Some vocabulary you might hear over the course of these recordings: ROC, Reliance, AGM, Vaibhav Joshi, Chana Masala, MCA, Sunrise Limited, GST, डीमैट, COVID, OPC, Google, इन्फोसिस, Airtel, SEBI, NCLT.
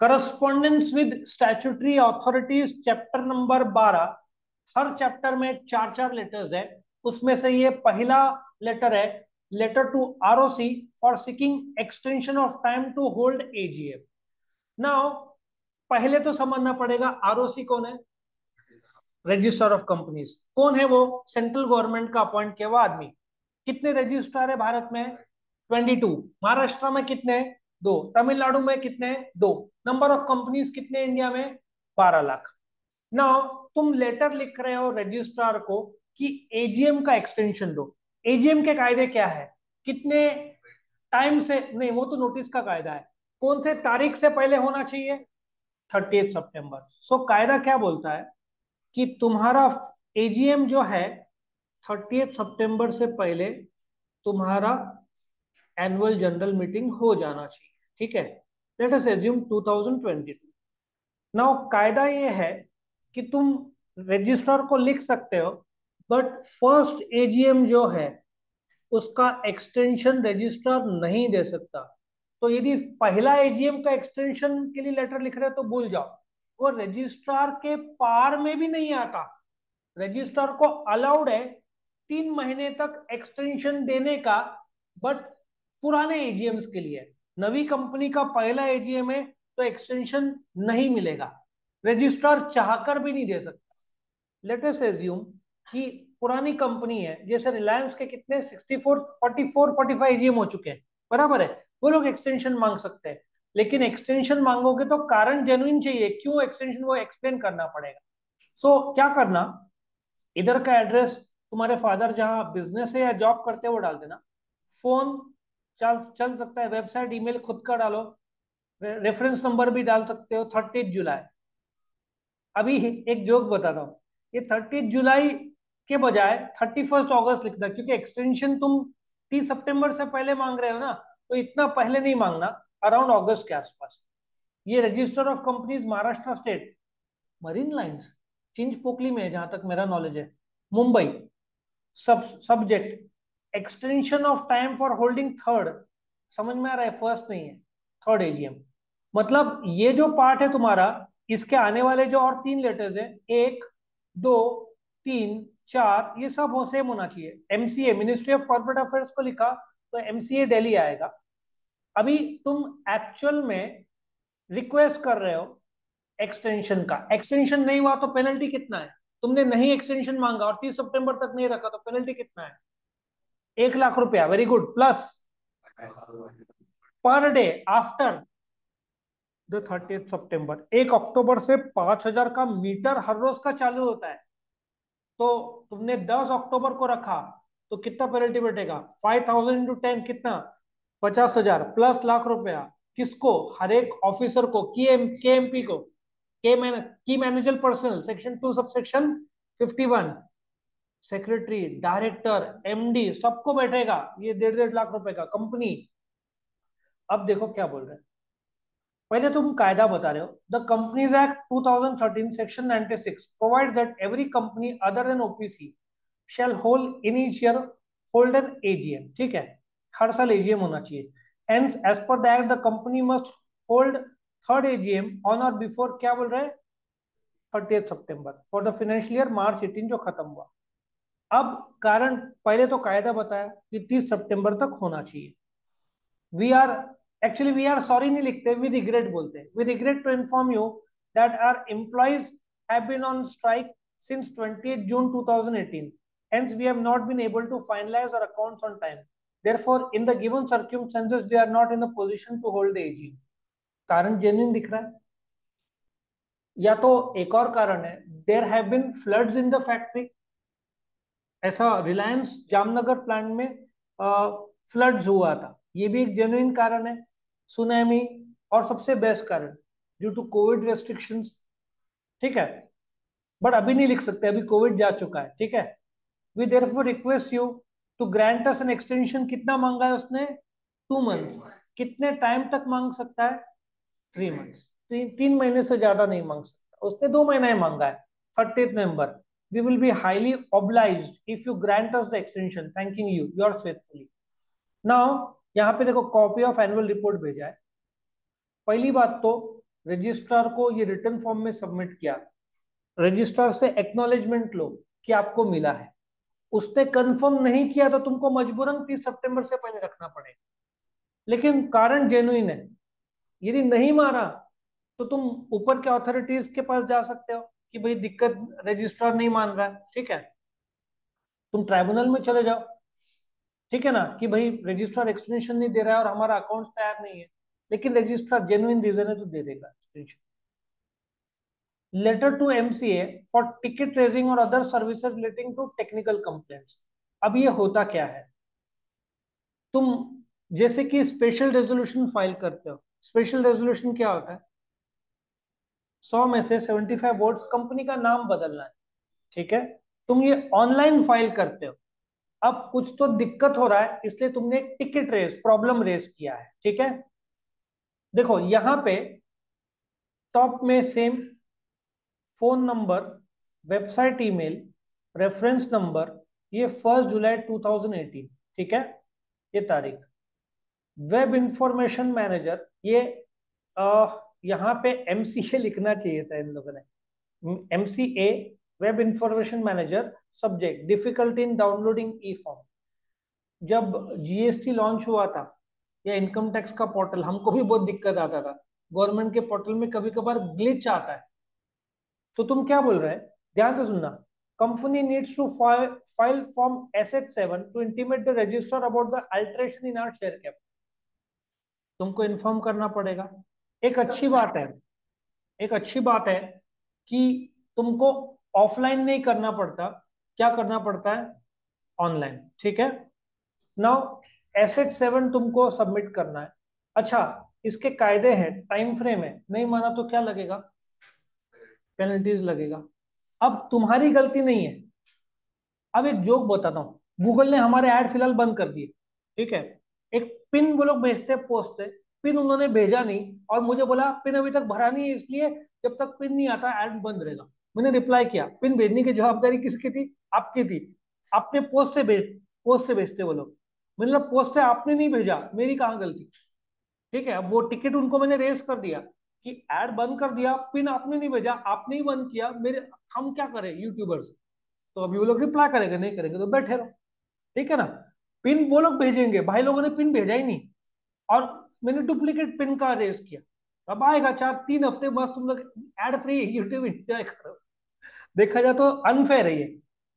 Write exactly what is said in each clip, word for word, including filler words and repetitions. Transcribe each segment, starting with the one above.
Correspondence with statutory authorities chapter number बारह, हर chapter में चार चार लेटर्स है, उसमें से ये पहला लेटर है letter to ROC for seeking extension of time to hold AGM. Now पहले तो समझना पड़ेगा आरओसी कौन है, रजिस्ट्रार ऑफ कंपनीज। कौन है वो? सेंट्रल गवर्नमेंट का अपॉइंट किया हुआ आदमी। कितने रजिस्ट्रार है भारत में? बाईस। महाराष्ट्र में कितने? दो। तमिलनाडु में कितने? दो। नंबर ऑफ कंपनीज कितने इंडिया में? बारह लाख। नाउ तुम लेटर लिख रहे हो रजिस्ट्रार को कि एजीएम का एक्सटेंशन दो। एजीएम के कायदे क्या है? कितने टाइम से नहीं, वो तो नोटिस का कायदा है, कौन से तारीख से पहले होना चाहिए? थर्टीएथ सितंबर। सो कायदा क्या बोलता है कि तुम्हारा एजीएम जो है थर्टीएथ सितंबर से पहले तुम्हारा एनुअल जनरल मीटिंग हो जाना चाहिए। ठीक है, let us assume two thousand twenty two. Now कायदा ये है कि तुम रजिस्ट्रार को लिख सकते हो, बट फर्स्ट एजीएम जो है उसका एक्सटेंशन रजिस्ट्रार नहीं दे सकता। तो यदि पहला एजीएम का एक्सटेंशन के लिए लेटर लिख रहे हो तो भूल जाओ, वो रजिस्ट्रार के पार में भी नहीं आता। रजिस्ट्रार को अलाउड है तीन महीने तक एक्सटेंशन देने का, बट पुराने एजीएम्स के लिए। नवी कंपनी का पहला एजीएम है तो एक्सटेंशन नहीं मिलेगा, रजिस्ट्रार चाहकर भी नहीं दे सकता। लेट अस एज्यूम कि पुरानी कंपनी है, जैसे रिलायंस के कितने sixty four, forty four, forty five AGM हो चुके हैं, बराबर है, वो लोग एक्सटेंशन मांग सकते हैं। लेकिन एक्सटेंशन मांगोगे तो कारण जेन्युइन चाहिए, क्यों एक्सटेंशन वो एक्सप्लेन करना पड़ेगा। सो so, क्या करना, इधर का एड्रेस तुम्हारे फादर जहां बिजनेस है या जॉब करते हैं वो डाल देना, फोन चल चल सकता है, वेबसाइट ईमेल खुद का डालो, रे, रेफरेंस नंबर भी डाल सकते हो। थर्टीएथ जुलाई, अभी एक जोक बता रहा हूँ, ये थर्टीएथ जुलाई के बजाय थर्टी फर्स्ट अगस्त लिखना, क्योंकि एक्सटेंशन तुम तीस सितंबर से पहले मांग रहे हो ना, तो इतना पहले नहीं मांगना, अराउंड अगस्त के आसपास। ये register of companies Maharashtra state, marine lines Chinchpokli में है जहां तक मेरा नॉलेज है, मुंबई। सब subject extension of time for holding third, समझ में आ रहा है, फर्स्ट नहीं है, थर्ड एजीएम। मतलब ये जो पार्ट है तुम्हारा, इसके आने वाले जो और तीन लेटर्स है, एक दो तीन चार, ये सब हो सेम होना चाहिए। MCA ministry of corporate affairs को लिखा तो एमसीए दिल्ली आएगा। अभी तुम एक्चुअल में रिक्वेस्ट कर रहे हो एक्सटेंशन का, एक्सटेंशन नहीं हुआ तो पेनल्टी कितना है? तुमने नहीं एक्सटेंशन मांगा और तीस सितंबर तक नहीं रखा तो पेनल्टी कितना है? एक लाख रुपया, very good, plus per day after the thirtieth सितंबर। एक अक्टूबर से पांच हजार का मीटर हर रोज का चालू होता है, तो तुमने दस अक्टूबर को रखा तो कितना पेनल्टी बैठेगा? फाइव थाउजेंड इंटू टेन, कितना? पचास हजार, प्लस लाख रुपया। किसको? हर एक ऑफिसर को, केएमपी को, की manager personal, section two sub section fifty one, secretary, director, MD, सबको बैठेगा ये डेढ़ डेढ़ लाख रुपए का कंपनी। अब देखो क्या बोल रहे हैं, पहले तुम कायदा बता रहे हो, the companies act two thousand thirteen section ninety six provide that every company other than OPC shall hold in each year hold an AGM. ठीक है, हर साल एजीएम होना चाहिए। Hence as per the act the company must hold third AGM on और before, क्या बोल रहे हैं, थर्टीएथ सितंबर for the financial year March eighteen जो खत्म हुआ। अब कारण, पहले तो कायदा बताया कि तीस सितंबर तक होना चाहिए। We are actually we are sorry नहीं लिखते, वी रिग्रेट बोलते हैं। We regret to inform you that our employees have been on strike since twentieth June two thousand eighteen, hence we have not been able to finalize our accounts on time, therefore in the given circumstances we are not in a position to hold the A G M. कारण genuine दिख रहा है, या तो एक और कारण है there have been floods in the factory, ऐसा Reliance जामनगर प्लांट में फ्लड्स हुआ था, ये भी एक जेन्युइन कारण है। सुनामी, और सबसे बेस्ट कारण ड्यू टू कोविड रेस्ट्रिक्शंस। ठीक है, बट अभी नहीं लिख सकते, अभी कोविड जा चुका है। ठीक है, we therefore request you to grant us an extension. कितना मांगा है उसने? Two months. कितने टाइम तक मांग सकता है? Three months. तीन तीन महीने से ज्यादा नहीं मांग सकता, उसने दो महीना ही मांगा है। Thirtieth November, we will be highly obliged if you grant us the extension, thanking you yours faithfully. Now यहाँ पे देखो, कॉपी ऑफ एनुअल रिपोर्ट भेजा है। पहली बात तो रजिस्ट्रार को ये रिटर्न फॉर्म में सबमिट किया, रजिस्ट्रार से एक्नॉलेजमेंट लो कि आपको मिला है, उसने कंफर्म नहीं किया तो तुमको मजबूरन तीस सितंबर से पहले रखना पड़ेगा, लेकिन कारण जेन्युइन है। यदि नहीं मारा तो तुम ऊपर के अथॉरिटीज के पास जा सकते हो कि भाई दिक्कत रजिस्ट्रार नहीं मान रहा है, ठीक है, तुम ट्राइब्यूनल में चले जाओ, ठीक है ना, कि भाई रजिस्ट्रार एक्सटेंशन नहीं दे रहा है और हमारा अकाउंट तैयार नहीं है, लेकिन रजिस्ट्रार जेन्युइन रीजन है तो दे देगा extension. Letter to MCA for ticket raising और other services relating to technical complaints. अब ये होता क्या है, तुम जैसे कि स्पेशल रेजोल्यूशन फाइल करते हो, स्पेशल रेजोल्यूशन क्या होता है, सौ में से पचहत्तर वर्ड्स कंपनी का नाम बदलना है, ठीक है, तुम ये ऑनलाइन फाइल करते हो, अब कुछ तो दिक्कत हो रहा है इसलिए तुमने एक टिकट रेस, प्रॉब्लम रेस किया है, ठीक है। देखो यहां पे टॉप में same phone number, website email, reference number, ये फर्स्ट जुलाई दो हज़ार अठारह, ठीक है, ये तारीख। वेब इंफॉर्मेशन मैनेजर, ये आ, यहाँ पे एमसीए लिखना चाहिए था इन लोगों ने, MCA web information manager, subject difficulty in downloading e form. जब जीएसटी लॉन्च हुआ था या इनकम टैक्स का पोर्टल, हमको भी बहुत दिक्कत आता था, गवर्नमेंट के पोर्टल में कभी कभार ग्लिच आता है, तो तुम क्या बोल रहे हैं, ध्यान से सुनना, company needs to file form SH seven to intimate the register about the alteration in our share capital. तुमको इन्फॉर्म करना पड़ेगा। एक अच्छी बात है, एक अच्छी बात है कि तुमको ऑफलाइन नहीं करना पड़ता, क्या करना पड़ता है, ऑनलाइन, ठीक है। नाउ एसेट सेवन तुमको सबमिट करना है। अच्छा, इसके कायदे हैं, टाइम फ्रेम है, नहीं माना तो क्या लगेगा, पेनल्टीज लगेगा। अब तुम्हारी गलती नहीं है। अब एक जोक बताता हूँ, गूगल ने हमारे ऐड फिलहाल बंद कर दिए, ठीक है, एक पिन वो लोग भेजते पोस्ट से, पिन उन्होंने भेजा नहीं और मुझे बोला पिन अभी तक भरा नहीं है, इसलिए जब तक पिन नहीं आता ऐड बंद रहेगा। मैंने रिप्लाई किया, पिन भेजने की जवाबदारी किसकी थी, आपकी थी, आपने पोस्ट से भेज पोस्ट से भेजते वो लोग, मैंने पोस्ट से आपने नहीं भेजा, मेरी कहाँ गलती, ठीक है। अब वो टिकट उनको मैंने रेस कर दिया कि ऐड बंद कर दिया, पिन आपने नहीं भेजा, आपने ही बंद किया, मेरे हम क्या करें यूट्यूबर्स। तो अभी वो लोग रिप्लाई करेंगे, नहीं करेंगे तो बैठे रहो, ठीक है ना। पिन वो लोग भेजेंगे, भाई लोगों ने पिन भेजा ही नहीं और मैंने डुप्लीकेट पिन का रेस किया। अब आएगा चार तीन हफ्ते बस, तुम लोग एड फ्री यूट्यूब एंजॉय करो। देखा जाए तो अनफेयर है ये,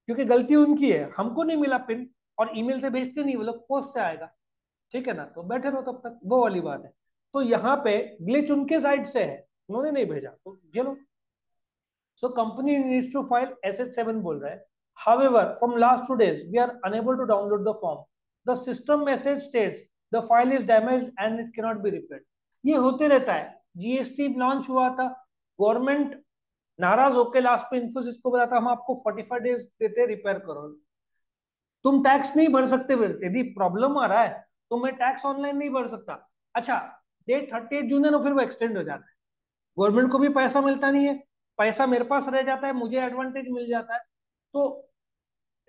क्योंकि गलती उनकी है, हमको नहीं मिला पिन और ईमेल से भेजते नहीं, वो लोग पोस्ट से आएगा, ठीक है ना, तो बैठे रहो तब तक, वो वाली बात है। तो यहाँ पे ग्लिच उनके साइड से है, उन्होंने नहीं भेजा तो ये लो। So company needs to file SH seven बोल रहा है, however from last two days we are unable to download the form, the system message states The file is damaged and it cannot be repaired. ये होते रहता है। GST launch हुआ था, government नाराज होकर लास्ट में इन्फोसिस को बताता हम आपको पैंतालीस डेज देते, रिपेयर करो। तुम टैक्स नहीं भर सकते, यदि प्रॉब्लम आ रहा है तो मैं टैक्स ऑनलाइन नहीं भर सकता। अच्छा, डेट थर्टी जून है ना, फिर वो एक्सटेंड हो जाता है, गवर्नमेंट को भी पैसा मिलता नहीं है, पैसा मेरे पास रह जाता है, मुझे एडवांटेज मिल जाता है। तो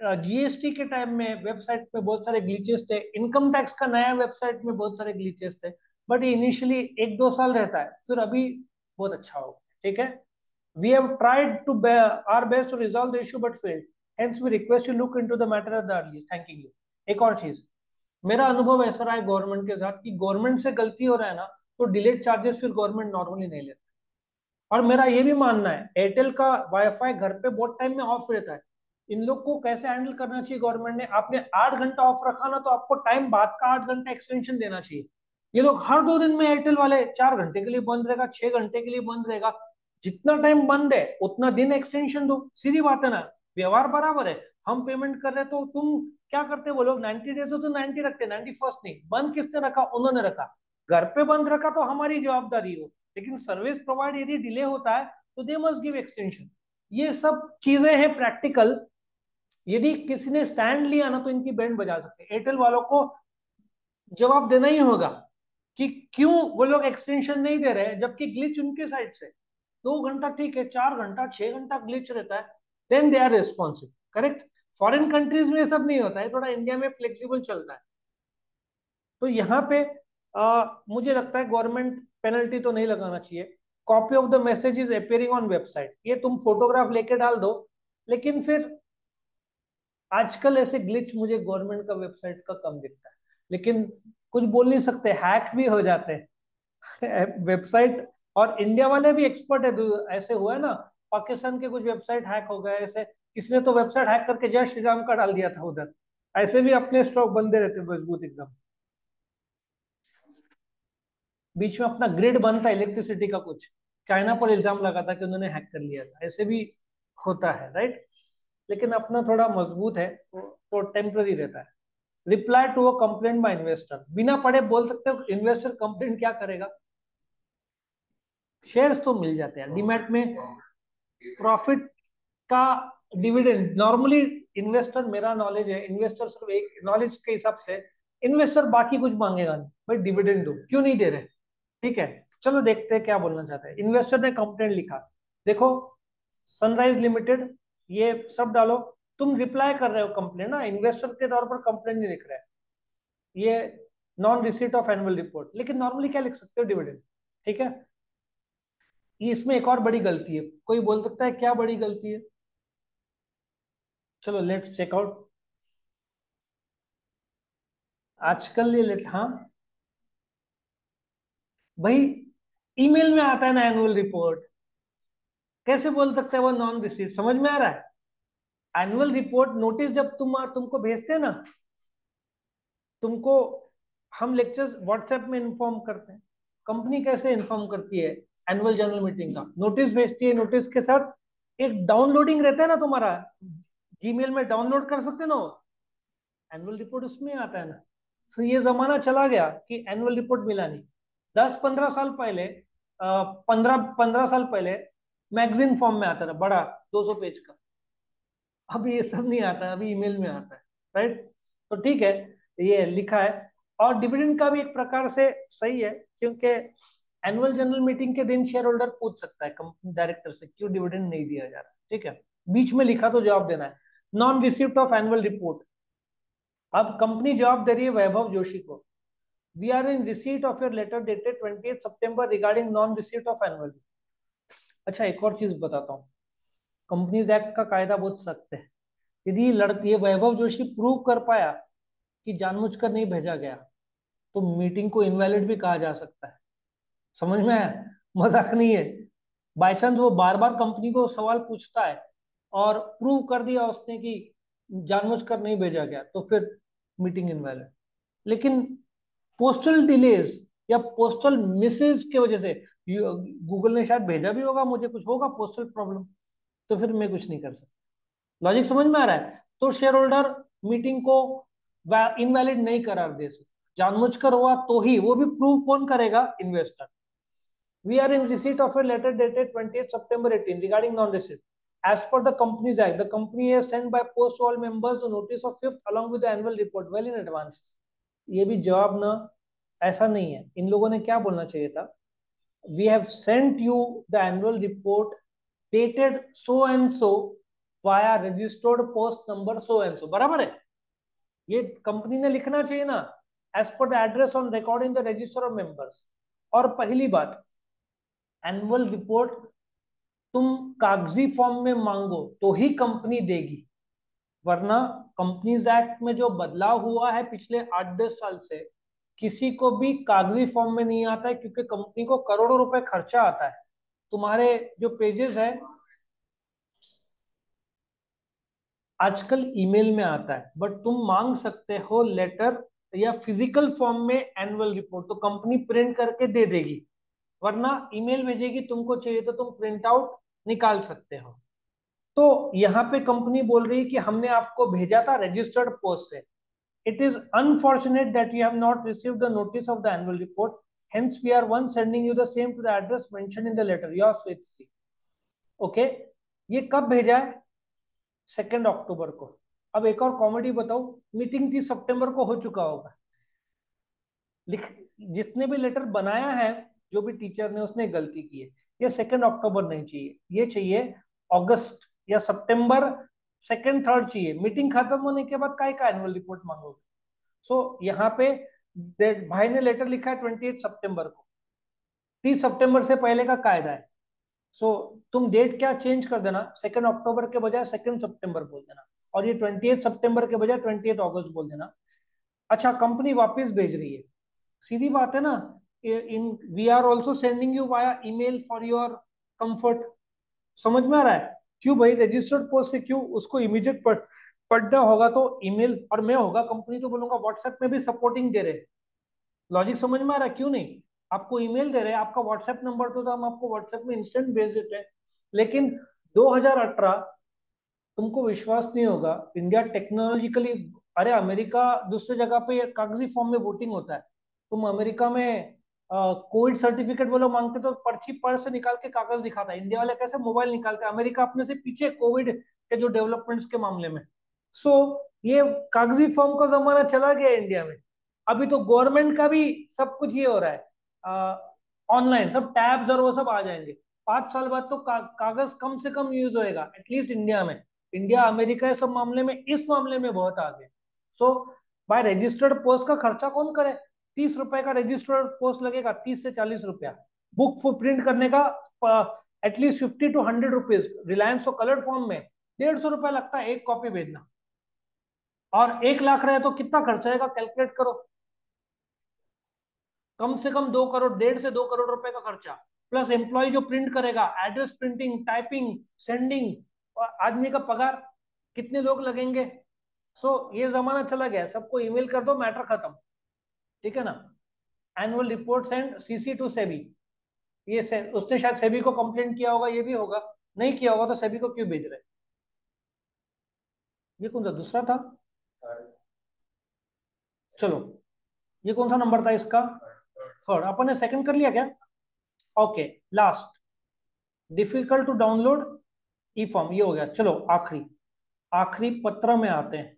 जीएसटी के टाइम में वेबसाइट पे बहुत सारे ग्लिचेस थे, इनकम टैक्स का नया वेबसाइट में बहुत सारे ग्लिचेस थे, बट ये इनिशियली एक दो साल रहता है, फिर अभी बहुत अच्छा हो, ठीक है। We have tried to our best to resolve the issue but failed, hence we request you look into the matter at the earliest, thanking you. एक और चीज, मेरा अनुभव ऐसा रहा है गवर्नमेंट के साथ कि गवर्नमेंट से गलती हो रहा है ना, तो डिलेड चार्जेस फिर गवर्नमेंट नॉर्मली नहीं लेता। और मेरा ये भी मानना है, एयरटेल का वाईफाई घर पे बहुत टाइम में ऑफ रहता है, इन लोग को कैसे हैंडल करना चाहिए गवर्नमेंट ने, आपने आठ घंटा ऑफ रखा ना तो आपको टाइम बाद का आठ घंटा एक्सटेंशन देना चाहिए। ये लोग हर दो दिन में, एयरटेल वाले चार घंटे के लिए बंद रहेगा, छह घंटे के लिए बंद रहेगा, जितना टाइम बंद है उतना दिन एक्सटेंशन दो, सीधी बात है ना, व्यवहार बराबर है। हम पेमेंट कर रहे तो तुम क्या करते, वो लोग नाइन्टी डेज हो तो नाइन्टी रखते, नाइन्टी फर्स्ट नहीं। बंद किसने रखा, उन्होंने रखा, घर पे बंद रखा तो हमारी जवाबदारी हो, लेकिन सर्विस प्रोवाइड यदि डिले होता है तो दे मस्ट गिव एक्सटेंशन। ये सब चीजें हैं प्रैक्टिकल, यदि किसी ने स्टैंड लिया ना तो इनकी बैंड बजा सकते हैं। एयरटेल वालों को जवाब देना ही होगा कि क्यों वो लोग एक्सटेंशन नहीं दे रहे, जबकि ग्लिच उनके साइड से, दो घंटा ठीक है, चार घंटा छह घंटा ग्लिच रहता है, then they are responsible, correct. Foreign countries में सब नहीं होता है, थोड़ा इंडिया में फ्लेक्सिबल चलता है। तो यहाँ पे आ, मुझे लगता है गवर्नमेंट पेनल्टी तो नहीं लगाना चाहिए, copy of the message is appearing on website, ये तुम फोटोग्राफ लेके डाल दो। लेकिन फिर आजकल ऐसे ग्लिच मुझे गवर्नमेंट का वेबसाइट का कम दिखता है, लेकिन कुछ बोल नहीं सकते, हैक भी हो जाते हैं वेबसाइट। और इंडिया वाले भी एक्सपर्ट है, ऐसे हुआ है ना पाकिस्तान के कुछ वेबसाइट हैक हो गए, ऐसे किसने तो वेबसाइट हैक करके जय श्री राम का डाल दिया था उधर। ऐसे भी अपने स्टॉक बंदे रहते मजबूत एकदम, बीच में अपना ग्रिड बनता है इलेक्ट्रिसिटी का, कुछ चाइना पर इल्जाम लगा था कि उन्होंने हैक कर लिया था, ऐसे भी होता है राइट। लेकिन अपना थोड़ा मजबूत है तो, तो टेम्पररी रहता है। Reply to a complaint by investor, बिना पढ़े बोल सकते हो, इन्वेस्टर कंप्लेंट क्या करेगा, शेयर्स तो मिल जाते हैं डीमैट में, प्रॉफिट का डिविडेंड। नॉर्मली इन्वेस्टर, मेरा नॉलेज है, इन्वेस्टर सिर्फ एक नॉलेज के हिसाब से इन्वेस्टर बाकी कुछ मांगेगा नहीं, भाई डिविडेंड दो, क्यों नहीं दे रहे। ठीक है चलो देखते हैं क्या बोलना चाहते हैं। इन्वेस्टर ने कंप्लेंट लिखा, देखो सनराइज लिमिटेड, ये सब डालो, तुम रिप्लाई कर रहे हो कंप्लेंट ना, इन्वेस्टर के तौर पर कंप्लेंट नहीं लिख रहे हैं, ये non receipt of annual report. लेकिन नॉर्मली क्या लिख सकते हो, डिविडेंड। ठीक है, इसमें एक और बड़ी गलती है, कोई बोल सकता है क्या बड़ी गलती है, चलो लेट्स चेक आउट। आजकल ये लेट, हाँ भाई ईमेल में आता है ना एनुअल रिपोर्ट, कैसे बोल सकते हैं वो नॉन रिसीट, समझ में आ रहा है। एनुअल रिपोर्ट नोटिस जब तुम तुमको भेजते हैं ना, तुमको हम लेक्चर्स व्हाट्सएप में इन्फॉर्म करते हैं, कंपनी कैसे इन्फॉर्म करती है एनुअल जनरल मीटिंग का, नोटिस भेजती है, नोटिस के साथ एक डाउनलोडिंग रहता है ना तुम्हारा, जीमेल में डाउनलोड कर सकते ना, एनुअल रिपोर्ट उसमें आता है ना। तो ये जमाना चला गया कि एनुअल रिपोर्ट मिला नहीं। दस पंद्रह साल पहले पंद्रह पंद्रह साल पहले मैगजीन फॉर्म में आता था, बड़ा दो सौ पेज का, अभी ये सब नहीं आता, अभी ईमेल में आता है राइट। तो ठीक है ये लिखा है। और डिविडेंड का भी एक प्रकार से सही है, क्योंकि एनुअल जनरल मीटिंग के दिन शेयर होल्डर पूछ सकता है कंपनी डायरेक्टर से क्यों डिविडेंड नहीं दिया जा रहा। ठीक है, बीच में लिखा तो जवाब देना है, non receipt of annual report. अब कंपनी जवाब दे रही है वैभव जोशी को, we are in receipt of your letter dated अट्ठाईस सितंबर regarding non receipt of annual report. अच्छा एक और चीज बताता हूँ, कंपनीज एक्ट का कायदा बहुत सख्त है, यदि लड़के वैभव जोशी प्रूव कर पाया कि जानबूझकर नहीं भेजा गया तो मीटिंग को इनवैलिड भी कहा जा सकता है, समझ में आया, मजाक नहीं है। बाय चांस वो बार बार कंपनी को सवाल पूछता है और प्रूव कर दिया उसने कि जानबूझकर नहीं भेजा गया तो फिर मीटिंग इनवैलिड। लेकिन पोस्टल डिलेज या पोस्टल मिसेज के वजह से, गूगल ने शायद भेजा भी होगा, मुझे कुछ होगा पोस्टल प्रॉब्लम, तो फिर मैं कुछ नहीं कर सकता। लॉजिक समझ में आ रहा है। तो शेयर होल्डर मीटिंग को इनवैलिड नहीं करार दे सकते, जानबूझकर हुआ तो ही, वो भी प्रूव कौन करेगा, investor. We are in receipt of a letter dated twenty eight September eighteen regarding non receipt as per the companies act, the company has sent by post to all members the notice of fifth along with the annual report well in advance. ये भी जवाब ना, ऐसा नहीं है, इन लोगों ने क्या बोलना चाहिए था, we have sent you the annual report dated so and so via registered post number so and so, बराबर है, ये कंपनी ने लिखना चाहिए ना, as per the address on record in the register of members। और पहली बात, annual report तुम कागजी फॉर्म में मांगो तो ही कंपनी देगी, वरना कंपनीज एक्ट में जो बदलाव हुआ है पिछले आठ दस साल से, किसी को भी कागजी फॉर्म में नहीं आता है, क्योंकि कंपनी को करोड़ों रुपए खर्चा आता है। तुम्हारे जो पेजेस है आजकल ईमेल में आता है, बट तुम मांग सकते हो लेटर या फिजिकल फॉर्म में एनुअल रिपोर्ट, तो कंपनी प्रिंट करके दे देगी, वरना ईमेल भेजेगी तुमको चाहिए तो तुम प्रिंट आउट निकाल सकते हो। तो यहाँ पे कंपनी बोल रही है कि हमने आपको भेजा था रजिस्टर्ड पोस्ट से, it is unfortunate that you have not received the notice of the annual report, hence we are one sending you the same to the address mention in the letter yours with C. Okay, ये कब भेजा है, second अक्टूबर को। अब एक और comedy बताओ, meeting तीस सितंबर को हो चुका होगा, लिख जिसने भी लेटर बनाया है जो भी टीचर ने, उसने गलती की है, ये सेकेंड अक्टूबर नहीं चाहिए, ये चाहिए अगस्त या सितंबर, सेकेंड थर्ड चाहिए, मीटिंग खत्म होने के बाद काय का एनुअल रिपोर्ट मांगोगे। सो so, यहाँ पे भाई ने लेटर लिखा है ट्वेंटी एट सितंबर को, तीस सितंबर से पहले का कायदा है। सो so, तुम डेट क्या चेंज कर देना, सेकेंड अक्टूबर के बजाय सेकेंड सितंबर बोल देना, और ये ट्वेंटी एट सितंबर के बजाय ट्वेंटी एट अगस्त बोल देना। अच्छा, कंपनी वापस भेज रही है, सीधी बात है ना। In we are also sending you via email for your comfort. समझ में आ रहा है क्यों भाई? रजिस्टर्ड पोस्ट से क्यों उसको इमीडिएट पढ़ पढ़ना होगा तो ईमेल, और मैं होगा कंपनी तो बोलूंगा व्हाट्सएप में भी सपोर्टिंग दे रहे। लॉजिक समझ में आ रहा है? क्यों नहीं, आपको ईमेल दे रहे, आपका व्हाट्सएप नंबर तो, तो हम आपको व्हाट्सएप में इंस्टेंट भेज देते हैं। लेकिन दो हजार अठारह, तुमको विश्वास नहीं होगा, इंडिया टेक्नोलॉजिकली, अरे अमेरिका दूसरी जगह पे कागजी फॉर्म में वोटिंग होता है। तुम अमेरिका में कोविड सर्टिफिकेट वो लोग मांगते तो पर्ची पर्स से निकाल के कागज दिखाता है, इंडिया वाले कैसे मोबाइल निकालते हैं। अमेरिका अपने से पीछे कोविड के जो डेवलपमेंट्स के मामले में। सो so, ये कागजी फॉर्म का जमाना चला गया इंडिया में। अभी तो गवर्नमेंट का भी सब कुछ ये हो रहा है ऑनलाइन, सब टैब्स और वो सब आ जाएंगे। पांच साल बाद तो का, कागज कम से कम यूज होएगा, एटलीस्ट इंडिया में। इंडिया अमेरिका सब मामले में, इस मामले में बहुत आगे। सो बाय रजिस्टर्ड पोस्ट का खर्चा कौन करे? तीस रुपए का रजिस्टर्ड पोस्ट लगेगा, तीस से चालीस रुपया। बुक फॉर प्रिंट करने का at least fifty two hundred rupees, Reliance को कलर फॉर्म में डेढ़ सौ रुपया लगता है एक कॉपी भेजना। और एक लाख रहे तो कितना खर्चा आएगा कैलकुलेट करो, कम से कम दो करोड़ डेढ़ से दो करोड़ रुपए का खर्चा, प्लस एम्प्लॉय जो प्रिंट करेगा, एड्रेस प्रिंटिंग, टाइपिंग, सेंडिंग, आदमी का पगार, कितने लोग लगेंगे। सो ये जमाना चला गया, सबको ईमेल कर दो, मैटर खत्म, ठीक है ना। Annual reports and CC to SEBI, ये से, उसने शायद सेबी को कंप्लेंट किया होगा, ये भी होगा, नहीं किया होगा तो सेबी को क्यों भेज रहे। ये कौन सा दूसरा था? चलो, ये कौन सा नंबर था इसका? थर्ड। अपन ने सेकंड कर लिया क्या? Okay, last difficult to download E form, ये हो गया। चलो आखिरी आखिरी पत्र में आते हैं।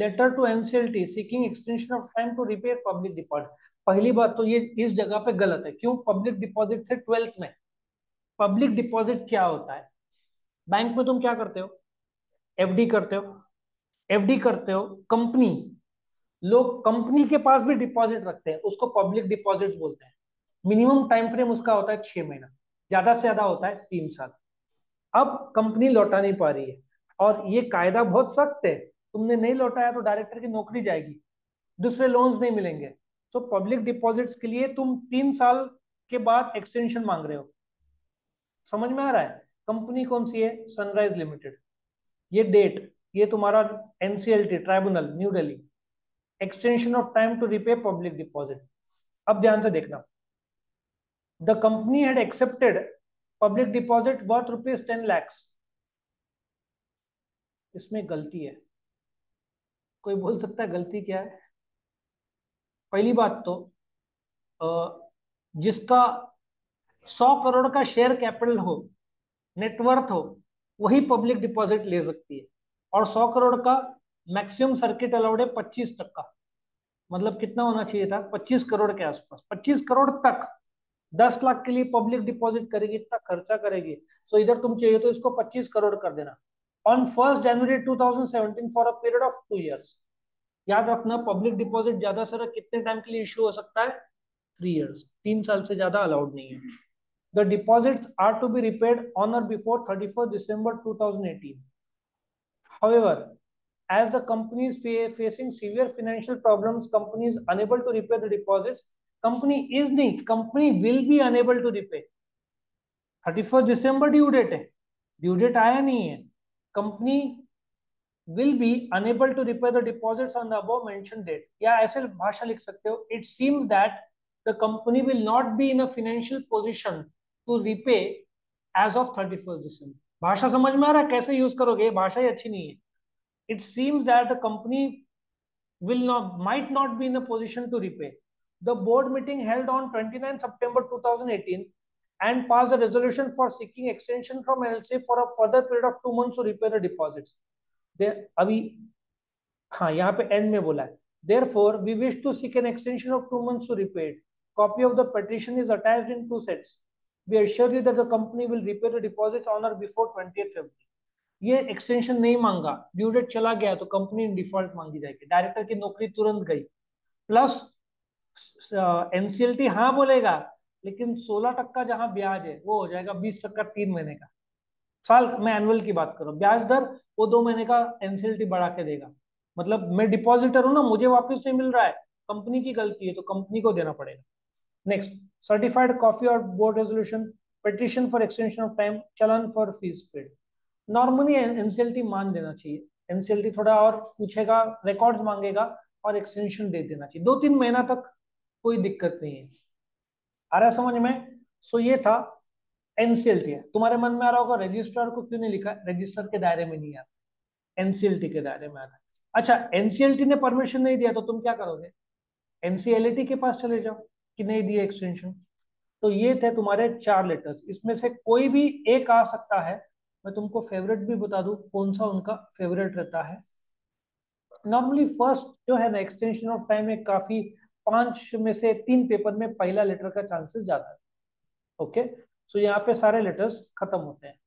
Letter to NCLT seeking extension of time to repair public deposit. पहली बात तो ये इस जगह पे गलत है। क्यों? पब्लिक डिपॉजिट से ट्वेल्थ में, पब्लिक डिपॉजिट क्या होता है? बैंक में तुम क्या करते हो? एफडी करते हो, एफडी करते हो। कंपनी लोग कंपनी के पास भी डिपॉजिट रखते हैं, उसको पब्लिक डिपॉजिट बोलते हैं। मिनिमम टाइम फ्रेम उसका होता है छह महीना, ज्यादा से ज्यादा होता है तीन साल। अब कंपनी लौटा नहीं पा रही है, और ये कायदा बहुत सख्त है, तुमने नहीं लौटाया तो डायरेक्टर की नौकरी जाएगी, दूसरे लोन्स नहीं मिलेंगे। तो पब्लिक डिपॉजिट्स के लिए तुम तीन साल के बाद एक्सटेंशन मांग रहे हो, समझ में आ रहा है? कंपनी कौन सी है? Sunrise limited. ये डेट, ये तुम्हारा NCLT tribunal new Delhi, extension of time to repay public deposit. अब ध्यान से देखना, the company had accepted public deposit worth rupees ten lakhs. इसमें गलती है, कोई बोल सकता है गलती क्या है? पहली बात तो जिसका सौ करोड़ का शेयर कैपिटल हो, नेटवर्थ हो, वही पब्लिक डिपॉजिट ले सकती है। और सौ करोड़ का मैक्सिमम सर्किट अलाउड है पच्चीस तक का, मतलब कितना होना चाहिए था? पच्चीस करोड़ के आसपास, पच्चीस करोड़ तक। दस लाख के लिए पब्लिक डिपॉजिट करेगी, इतना खर्चा करेगी। सो इधर तुम चाहिए तो इसको पच्चीस करोड़ कर देना on first January two thousand seventeen for a period of two years. याद रखना, पब्लिक डिपॉजिट ज्यादा से ज्यादा कितने टाइम के लिए इश्यू हो सकता है? थ्री इयर्स, तीन साल से ज्यादा अलाउड नहीं है। The deposits are to be repaid on और before thirty first December two thousand eighteen. However as the companies facing severe financial problems, companies unable to repair the deposits, company is नहीं, company will be unable to repay. Thirty first December due date है, due date आया नहीं है। Company will be unable to repair the deposits on the above mentioned date, या ऐसे भाषा लिख सकते हो, it seems that the company will not be in a financial position to repay as of thirty first December. भाषा समझ में आ रहा है कैसे यूज करोगे? भाषा ही अच्छी नहीं है। It seems that the company will not might not be in a position to repay. The board meeting held on twenty ninth September two thousand eighteen and pass the resolution for seeking extension from L C for a further period of two months to repay the deposits. There, अभी हाँ यहाँ पे end में बोला है. Therefore, we wish to seek an extension of two months to repay it. Copy of the petition is attached in two sets. We assure you that the company will repay the deposits on or before twentieth February. ये extension नहीं मांगा, due date चला गया तो company in default मांगी जाएगी, director की नौकरी तुरंत गई. Plus, N C L T हाँ बोलेगा लेकिन सोलह टक्का जहां ब्याज है वो हो जाएगा बीस टक्का तीन महीने का, साल में एनुअल की बात करो, ब्याज दर वो दो महीने का एनसीएलटी बढ़ा के देगा। मतलब मैं डिपॉजिटर हूं ना, मुझे वापस नहीं मिल रहा है, कंपनी की गलती है तो कंपनी को देना पड़ेगा। नेक्स्ट, सर्टिफाइड कॉपी और board resolution, petition for extension of time, चलन for fees paid. Normally NCLT मान देना चाहिए, एनसीएलटी थोड़ा और पूछेगा, रिकॉर्ड्स मांगेगा और एक्सटेंशन दे देना चाहिए, दो तीन महीना तक कोई दिक्कत नहीं है। आ रहा समझ में? सो ये था एनसीएलटी है। तुम्हारे मन में आ रहा होगा रजिस्ट्रार को क्यों नहीं लिखा, रजिस्ट्रार के दायरे में नहीं आता, एनसीएलटी के दायरे में आता। अच्छा, एनसीएलटी ने परमिशन नहीं दिया तो तुम क्या करोगे, एनसीएलटी के पास चले जाओ कि नहीं दिए एक्सटेंशन। तो ये थे तुम्हारे चार लेटर्स, इसमें से कोई भी एक आ सकता है। मैं तुमको फेवरेट भी बता दूं कौन सा उनका फेवरेट रहता है। नॉर्मली फर्स्ट जो है ना एक्सटेंशन ऑफ टाइम में काफी पांच में से तीन पेपर में पहला लेटर का चांसेस ज्यादा है। ओके, सो यहाँ पे सारे लेटर्स खत्म होते हैं।